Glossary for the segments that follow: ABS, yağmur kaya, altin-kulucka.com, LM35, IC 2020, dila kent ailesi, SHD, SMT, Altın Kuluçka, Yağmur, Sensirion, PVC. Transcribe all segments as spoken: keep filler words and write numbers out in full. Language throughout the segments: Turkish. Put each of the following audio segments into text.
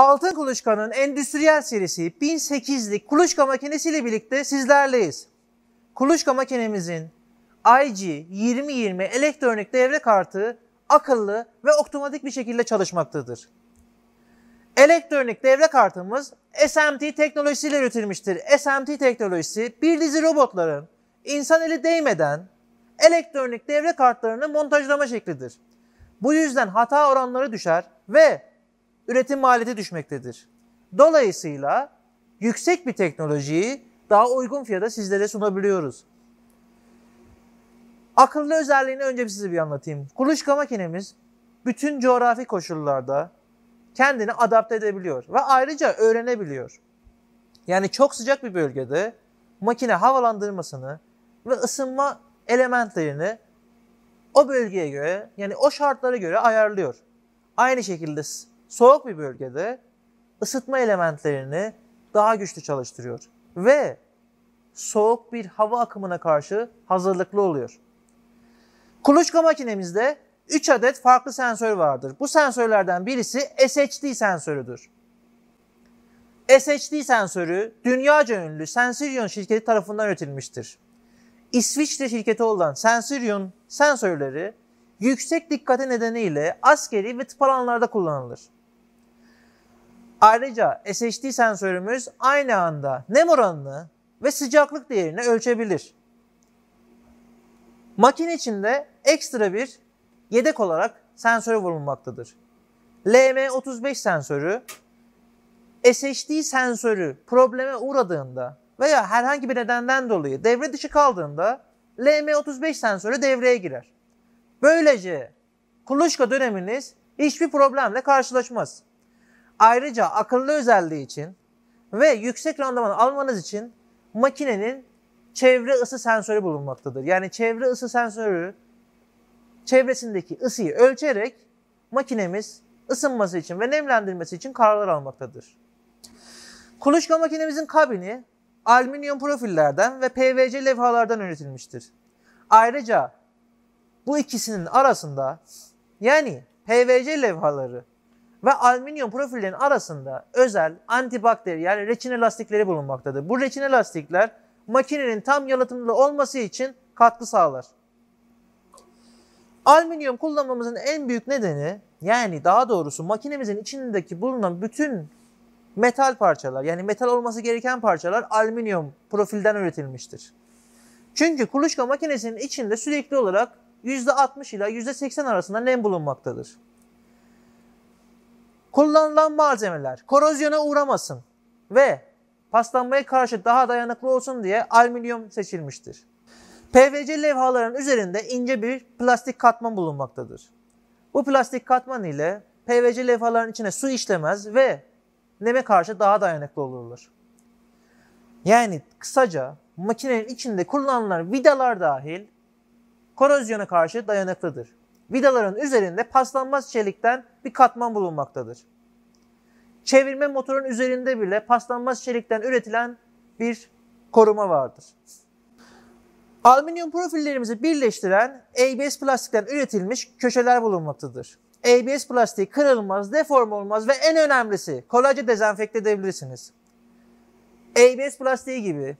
Altın Kuluçka'nın endüstriyel serisi bin sekizlik kuluçka makinesiyle birlikte sizlerleyiz. Kuluçka makinemizin I C iki bin yirmi elektronik devre kartı akıllı ve otomatik bir şekilde çalışmaktadır. Elektronik devre kartımız S M T teknolojisiyle üretilmiştir. S M T teknolojisi bir dizi robotların insan eli değmeden elektronik devre kartlarını montajlama şeklidir. Bu yüzden hata oranları düşer ve üretim maliyeti düşmektedir. Dolayısıyla yüksek bir teknolojiyi daha uygun fiyata sizlere sunabiliyoruz. Akıllı özelliğini önce size bir anlatayım. Kuluçka makinemiz bütün coğrafi koşullarda kendini adapte edebiliyor ve ayrıca öğrenebiliyor. Yani çok sıcak bir bölgede makine havalandırmasını ve ısınma elementlerini o bölgeye göre, yani o şartlara göre ayarlıyor. Aynı şekilde soğuk bir bölgede ısıtma elementlerini daha güçlü çalıştırıyor ve soğuk bir hava akımına karşı hazırlıklı oluyor. Kuluçka makinemizde üç adet farklı sensör vardır. Bu sensörlerden birisi S H D sensörüdür. S H D sensörü dünyaca ünlü Sensirion şirketi tarafından üretilmiştir. İsviçre şirketi olan Sensirion sensörleri yüksek dikkate nedeniyle askeri ve tıp alanlarda kullanılır. Ayrıca S H D sensörümüz aynı anda nem oranını ve sıcaklık değerini ölçebilir. Makine içinde ekstra bir yedek olarak sensörü bulunmaktadır. L M otuz beş sensörü S H D sensörü probleme uğradığında veya herhangi bir nedenden dolayı devre dışı kaldığında L M otuz beş sensörü devreye girer. Böylece kuluçka döneminiz hiçbir problemle karşılaşmaz. Ayrıca akıllı özelliği için ve yüksek randıman almanız için makinenin çevre ısı sensörü bulunmaktadır. Yani çevre ısı sensörü çevresindeki ısıyı ölçerek makinemiz ısınması için ve nemlendirmesi için kararlar almaktadır. Kuluçka makinemizin kabini alüminyum profillerden ve P V C levhalardan üretilmiştir. Ayrıca bu ikisinin arasında, yani P V C levhaları ve alüminyum profillerin arasında özel antibakteriyel reçine lastikleri bulunmaktadır. Bu reçine lastikler makinenin tam yalıtımlı olması için katkı sağlar. Alüminyum kullanmamızın en büyük nedeni, yani daha doğrusu makinemizin içindeki bulunan bütün metal parçalar, yani metal olması gereken parçalar alüminyum profilden üretilmiştir. Çünkü kuluçka makinesinin içinde sürekli olarak yüzde altmış ila yüzde seksen arasında nem bulunmaktadır. Kullanılan malzemeler korozyona uğramasın ve paslanmaya karşı daha dayanıklı olsun diye alüminyum seçilmiştir. P V C levhaların üzerinde ince bir plastik katman bulunmaktadır. Bu plastik katman ile P V C levhaların içine su işlemez ve neme karşı daha dayanıklı olurlar. Yani kısaca makinenin içinde kullanılan vidalar dahil korozyona karşı dayanıklıdır. Vidaların üzerinde paslanmaz çelikten bir katman bulunmaktadır. Çevirme motorun üzerinde bile paslanmaz çelikten üretilen bir koruma vardır. Alüminyum profillerimizi birleştiren A B S plastikten üretilmiş köşeler bulunmaktadır. A B S plastiği kırılmaz, deform olmaz ve en önemlisi kolayca dezenfekte edebilirsiniz. A B S plastiği gibi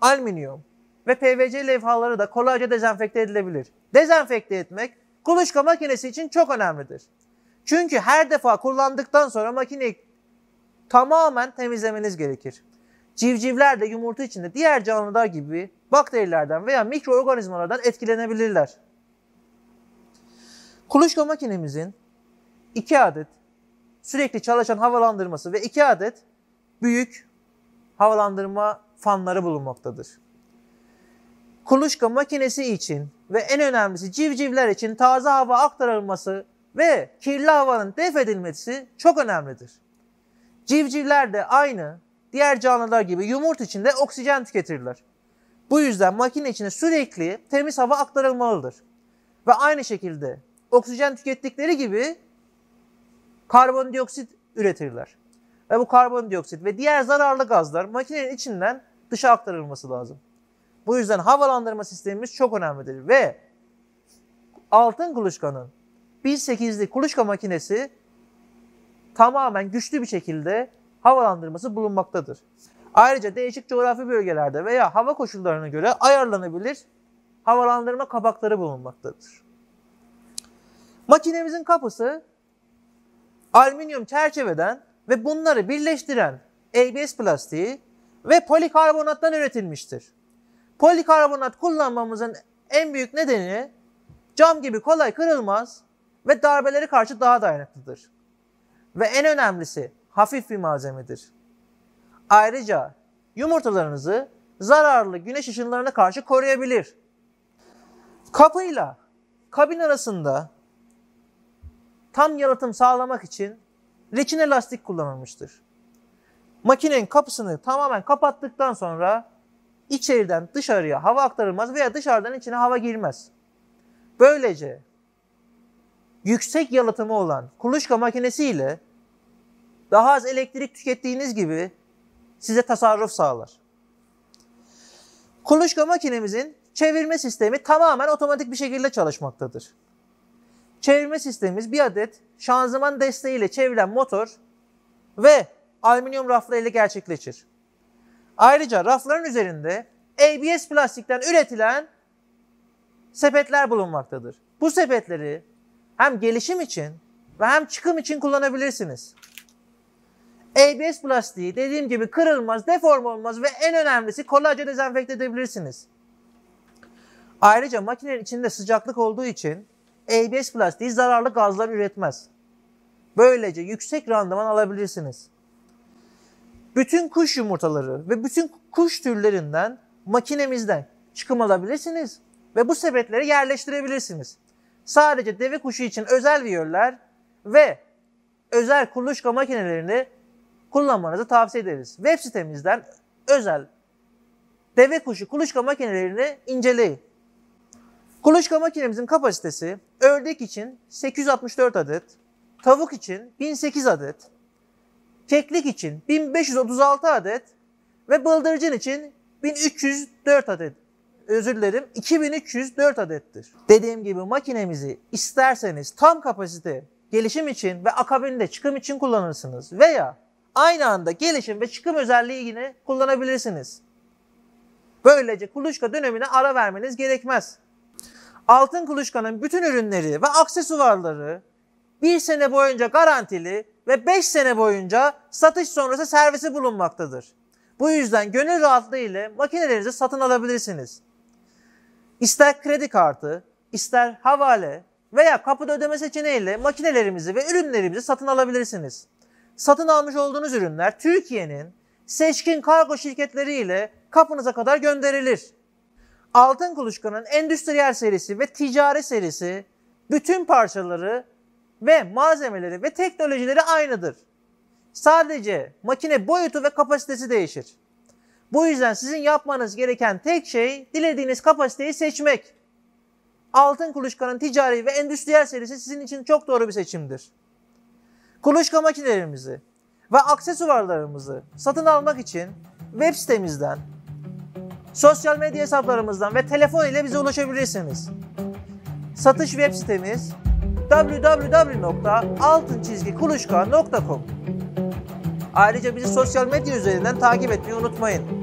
alüminyum ve P V C levhaları da kolayca dezenfekte edilebilir. Dezenfekte etmek kuluçka makinesi için çok önemlidir. Çünkü her defa kullandıktan sonra makineyi tamamen temizlemeniz gerekir. Civcivler de yumurta içinde diğer canlılar gibi bakterilerden veya mikroorganizmalardan etkilenebilirler. Kuluçka makinemizin iki adet sürekli çalışan havalandırması ve iki adet büyük havalandırma fanları bulunmaktadır. Kuluçka makinesi için ve en önemlisi civcivler için taze hava aktarılması ve kirli havanın def edilmesi çok önemlidir. Civcivler de aynı diğer canlılar gibi yumurta içinde oksijen tüketirler. Bu yüzden makine içine sürekli temiz hava aktarılmalıdır. Ve aynı şekilde oksijen tükettikleri gibi karbondioksit üretirler. Ve bu karbondioksit ve diğer zararlı gazlar makinenin içinden dışa aktarılması lazım. Bu yüzden havalandırma sistemimiz çok önemlidir ve Altın Kuluçka'nın bin sekizlik kuluçka makinesi tamamen güçlü bir şekilde havalandırması bulunmaktadır. Ayrıca değişik coğrafi bölgelerde veya hava koşullarına göre ayarlanabilir havalandırma kapakları bulunmaktadır. Makinemizin kapısı alüminyum çerçeveden ve bunları birleştiren A B S plastiği ve polikarbonattan üretilmiştir. Polikarbonat kullanmamızın en büyük nedeni cam gibi kolay kırılmaz ve darbelere karşı daha dayanıklıdır. Ve en önemlisi hafif bir malzemedir. Ayrıca yumurtalarınızı zararlı güneş ışınlarına karşı koruyabilir. Kapıyla kabin arasında tam yalıtım sağlamak için reçine lastik kullanılmıştır. Makinenin kapısını tamamen kapattıktan sonra içeriden dışarıya hava aktarılmaz veya dışarıdan içine hava girmez. Böylece yüksek yalıtımı olan kuluçka makinesiyle daha az elektrik tükettiğiniz gibi size tasarruf sağlar. Kuluçka makinemizin çevirme sistemi tamamen otomatik bir şekilde çalışmaktadır. Çevirme sistemimiz bir adet şanzıman desteğiyle çevrilen motor ve alüminyum rafları ile gerçekleşir. Ayrıca rafların üzerinde A B S plastikten üretilen sepetler bulunmaktadır. Bu sepetleri hem gelişim için ve hem çıkım için kullanabilirsiniz. A B S plastiği dediğim gibi kırılmaz, deform olmaz ve en önemlisi kolayca dezenfekte edebilirsiniz. Ayrıca makinenin içinde sıcaklık olduğu için A B S plastiği zararlı gazlar üretmez. Böylece yüksek randıman alabilirsiniz. Bütün kuş yumurtaları ve bütün kuş türlerinden makinemizden çıkım alabilirsiniz ve bu sepetleri yerleştirebilirsiniz. Sadece deve kuşu için özel viyörler ve özel kuluçka makinelerini kullanmanızı tavsiye ederiz. Web sitemizden özel deve kuşu kuluçka makinelerini inceleyin. Kuluçka makinemizin kapasitesi ördek için sekiz yüz altmış dört adet, tavuk için bin sekiz adet, keklik için bin beş yüz otuz altı adet ve bıldırcın için bin üç yüz dört adet. Özür dilerim, iki bin üç yüz dört adettir. Dediğim gibi makinemizi isterseniz tam kapasite gelişim için ve akabinde çıkım için kullanırsınız veya aynı anda gelişim ve çıkım özelliği yine kullanabilirsiniz. Böylece kuluçka dönemine ara vermeniz gerekmez. Altın Kuluçka'nın bütün ürünleri ve aksesuarları bir sene boyunca garantili ve beş sene boyunca satış sonrası servisi bulunmaktadır. Bu yüzden gönül rahatlığı ile makinelerinizi satın alabilirsiniz. İster kredi kartı, ister havale veya kapıda ödeme seçeneğiyle makinelerimizi ve ürünlerimizi satın alabilirsiniz. Satın almış olduğunuz ürünler Türkiye'nin seçkin kargo şirketleriyle kapınıza kadar gönderilir. Altın Kuluçka'nın endüstriyel serisi ve ticari serisi bütün parçaları ve malzemeleri ve teknolojileri aynıdır. Sadece makine boyutu ve kapasitesi değişir. Bu yüzden sizin yapmanız gereken tek şey dilediğiniz kapasiteyi seçmek. Altın Kuluçka'nın ticari ve endüstriyel serisi sizin için çok doğru bir seçimdir. Kuluçka makinelerimizi ve aksesuarlarımızı satın almak için web sitemizden, sosyal medya hesaplarımızdan ve telefon ile bize ulaşabilirsiniz. Satış web sitemiz w w w nokta altın kuluçka nokta com. Ayrıca bizi sosyal medya üzerinden takip etmeyi unutmayın.